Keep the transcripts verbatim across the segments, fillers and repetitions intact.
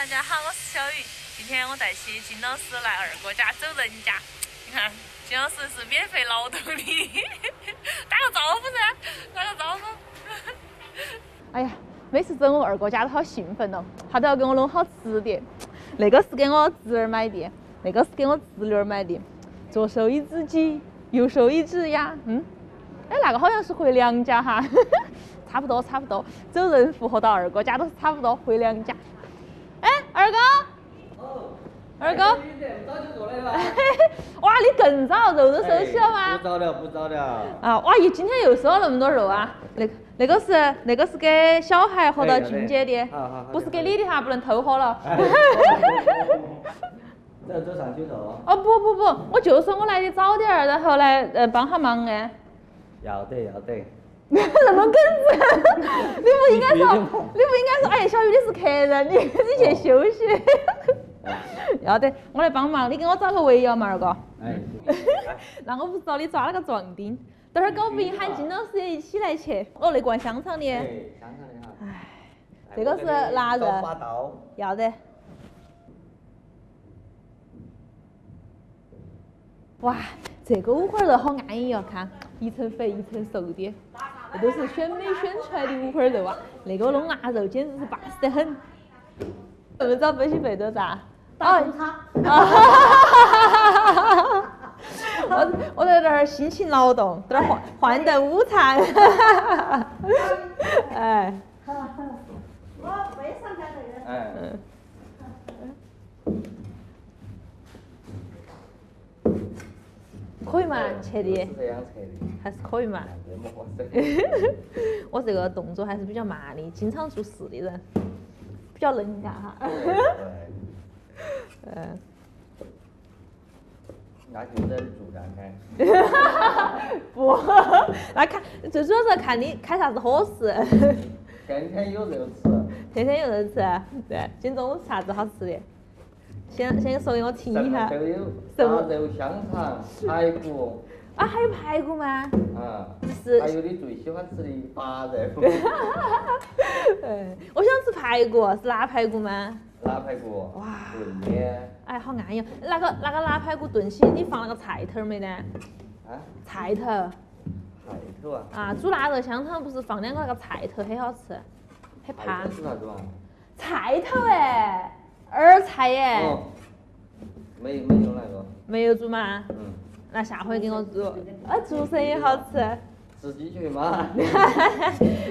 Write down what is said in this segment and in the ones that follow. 大家好，我是小雨。今天我带起金老师来二哥家走人家，你看金老师是免费劳动力，打个招呼噻，打个招呼。哎呀，每次走我二哥家都好兴奋哦，他都要给我弄好吃的，那个是给我侄儿买的，那个是给我侄女儿买的，左手一只鸡，右手一只鸭，嗯，哎，那个好像是回娘家哈。差不多，差不多，走人符合到二哥家都是差不多，回娘家。哎，二哥，哦，二哥，你这么早就过来了？哇，你更早，肉都收起了吗？不早了，不早了。啊，哇，你今天又收了那么多肉啊？那个，那个是，那个是给小孩和到静姐的，不是给你的哈，不能偷喝了。这走上去走。哦不不不，我就说我来的早点儿，然后来呃帮下忙哎。要得，要得。那么耿直，你不应该说，你不应该说，哎，小雨你是客人，你你去休息。要得，我来帮忙，你给我找个围腰嘛，二哥。哎。那我不知道你抓了个壮丁，等会儿搞不赢喊金老师也一起来去。哦，那罐香肠的。对，香肠的哈。哎，这个是腊肉。要得。哇，这个五花肉好安逸哦，看一层肥一层瘦的。这都是选美选出来的五花肉啊！那个弄腊肉简直是巴适得很。我们找分析费多少？打工卡。我我在这儿辛勤劳动，在这儿换顿午餐。哎。好了好了，我背上点这个。哎。可以嘛，切的，还是可以嘛。我这个动作还是比较慢的，经常做事的人，比较能干哈。嗯。那就在这做干开。不，那看最主要是看你开啥子伙食。天天有肉吃。天天有肉吃，对。今中午吃啥子好吃的？先先说给我听一下。都有，腊肉、香肠、排骨。啊，还有排骨吗？啊。是。还有你最喜欢吃的八肉。哎，我想吃排骨，是腊排骨吗？腊排骨。哇。炖的。哎，好安逸。那个那个腊排骨炖起，你放那个菜头没呢？啊？菜头。菜头啊。啊，煮腊肉香肠不是放两个那个菜头，很好吃，很怕。是啥子嘛？菜头哎。儿菜耶，没有没有那个，没有煮嘛，嗯，那下回给我煮，啊，竹笋也好吃，自己去嘛，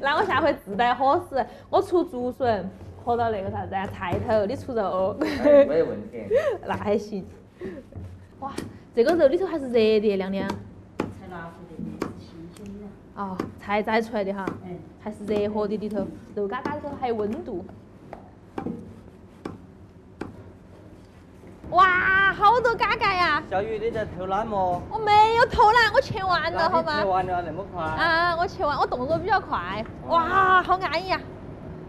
那我下回自带伙食，我出竹笋，和到那个啥子菜头，你出肉，没有问题，那还行，哇，这个肉里头还是热的，亮亮，才拿出的，新鲜的，哦，才摘出来的哈，嗯，还是热和的里头，肉嘎嘎里头还有温度。哇，好多嘎嘎呀！小雨，你在偷懒么？我没有偷懒，我切完了，好吗？切完了那么快？啊，我切完，我动作比较快。哇，好安逸啊！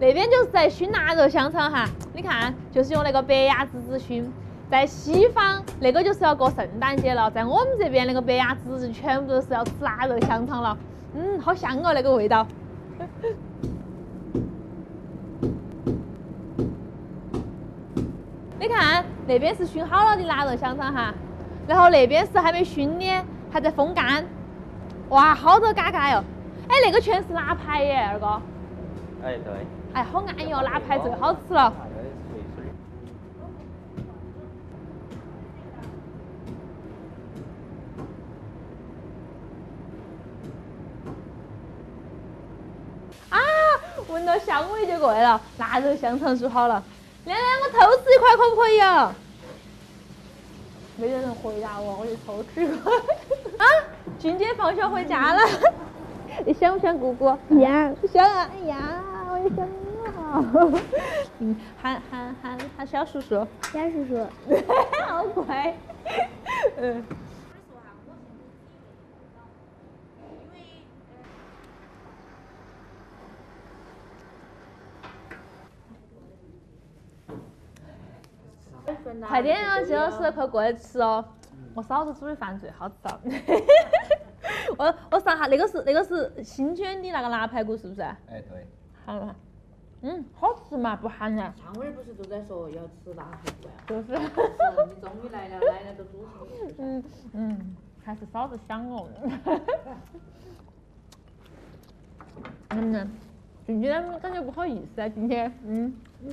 那边就是在熏腊肉香肠哈，你看，就是用那个白鸭子子熏。在西方，那个就是要过圣诞节了，在我们这边，那个白鸭子子全部都是要吃腊肉香肠了。嗯，好香哦，那个味道。你看，那边是熏好了的腊肉香肠哈，然后那边是还没熏的，还在风干。哇，好多嘎嘎哟！哎，那个全是腊排耶，二哥。哎，对。哎，好安逸哦，腊排最好吃了。啊，闻到香味就过来了，腊肉香肠煮好了。亮亮，我偷吃一块可不可以啊？没有人回答我，我就偷吃一块。啊，君姐放学回家了，你想不想姑姑？想，想啊！哎呀，我也想啊！嗯，喊喊喊喊小叔叔，小叔叔，好乖。嗯。快点啊，金老师，快过来吃哦！我嫂子煮的饭最好吃了。我我上哈，那个是那个是新鲜的那个腊排骨，是不是？哎，对。好了。嗯，好吃嘛，不喊人。上回不是都在说要吃辣火锅呀？就是。是你终于来了，来了都煮熟。嗯嗯，还是嫂子香哦。嗯呢，今天感觉不好意思啊，今天嗯。你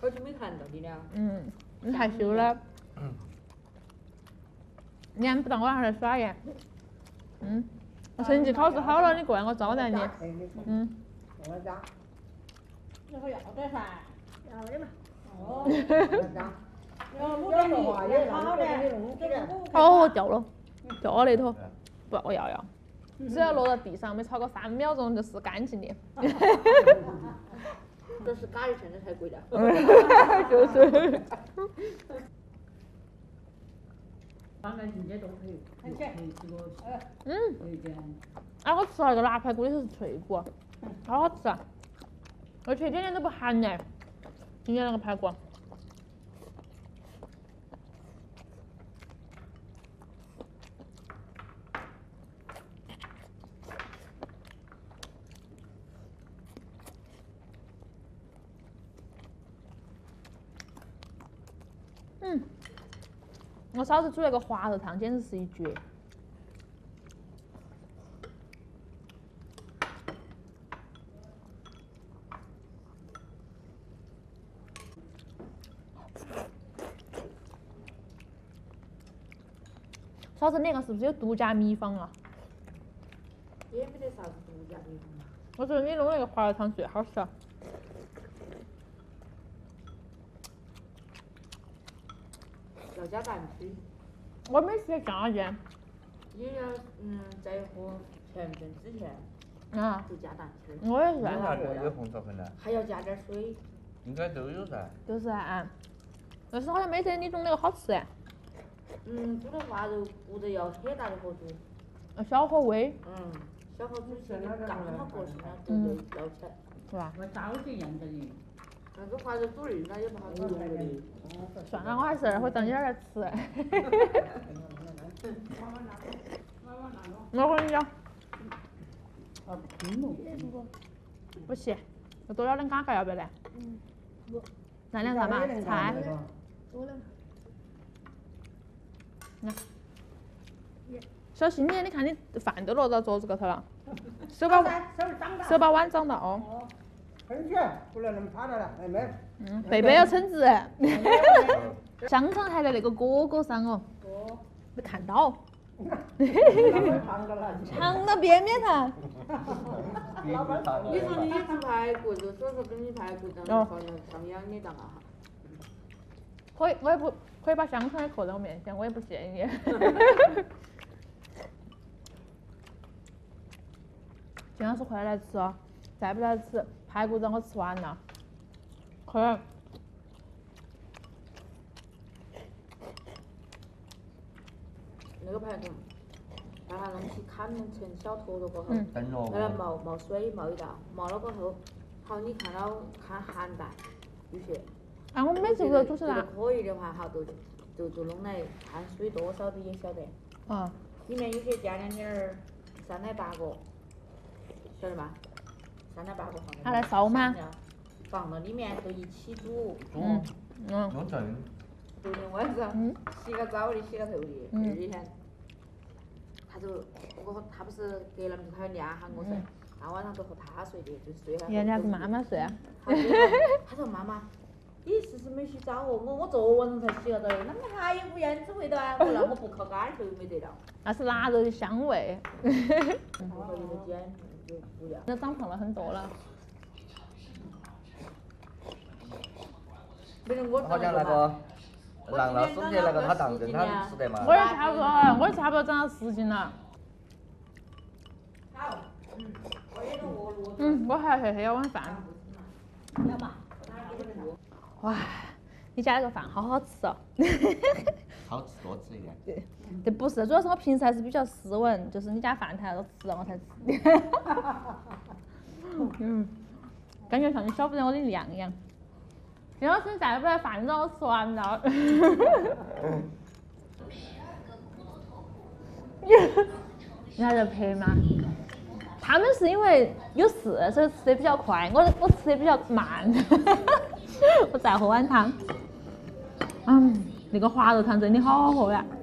好久没看到你了。嗯，你害羞了。嗯。你还不当我还在耍呀？嗯。 我成绩考试好了，你过来我招待你。嗯。我家。那个要得噻。要得嘛。哦。哦，掉了，掉到那头，不，我要要。只要落到地上没超过三秒钟就是干净的。这是咖喱现在才贵的。就是。放在人家都可以，可以这个，嗯，哎，我吃了个腊排骨，也是脆骨，好好吃啊！而且一点点都不寒嘞，今天那个排骨。嗯。 我嫂子煮那个滑肉汤，简直是一绝。嫂子那个是不是有独家秘方啊？也没得啥子独家秘方。我觉得你弄那个滑肉汤最好吃。 要加蛋皮，我没吃酱油。也要嗯，在和前蒸之前，啊，就加蛋皮。我也是。有红烧粉呢。还要加点水。应该都有噻。就是啊，但是好像没得你种那个好吃哎。嗯，煮的话就不得要很大的火煮。小火煨。嗯，小火煮起来刚好过去了，就就捞起来。是吧？我早就腌着的。 那个花枝猪肉那也不好吃的。算了，我还是会等一会儿吃。我跟你讲，不行，我多要点嘎嘎，要不要嘞？嗯。来两啥嘛？菜。多两。看。小心点，你看你饭都落到桌子高头了。手把手把碗掌到哦。 撑起，不然那么趴着了，哎妹。嗯，贝贝要撑直。香肠还在那个锅锅上哦。哦。没看到。尝到边边上。老板，你说你吃排骨，就说说跟你排骨当中放放羊你当啊哈。可以，我也不可以把香肠也扣在我面前，我也不介意。 今天是回来吃哦，再不来吃。 排骨让我吃完了，可以。那个排骨，把它弄起砍成小坨坨过后，把它冒冒水冒一道，冒了过后，好你看到看含蛋有些。啊，我每次都煮是啦。可以的话，好就就就弄来看水多少的也晓得。啊。里面有些加点点儿酸奶八角，晓得吧？ 三到八个放。它来烧吗？放到里面都一起煮。嗯嗯。弄成。昨天晚上洗个澡的，洗个头的，第二天，他就我他不是隔了他娘喊我睡，他晚上都和他睡的，就睡了。人家跟妈妈睡啊。他说妈妈，你是不是没洗澡哦？我我昨晚上才洗了澡，那你还有股胭脂味道啊？我那我不靠干就没得了。那是腊肉的香味。我和一个姐。 那长胖了很多了。好像那个郎老师的那个他当真他吃得嘛？我也差不多，我也差不多长了十斤了。好，嗯，我也饿饿。嗯，我还还还要碗饭。要嘛？哇，你家那个饭好好吃哦。好吃多吃一点。对，这不是，主要是我平时还是比较斯文，就是你家饭菜我吃了我才吃。嗯，感觉像你晓不得我的量一样。林老师再不来饭让我吃完了。你还在拍吗？他们是因为有事，所以吃的比较快，我我吃的比较慢。我再喝碗汤。嗯，那个滑肉汤真的好好喝呀、啊。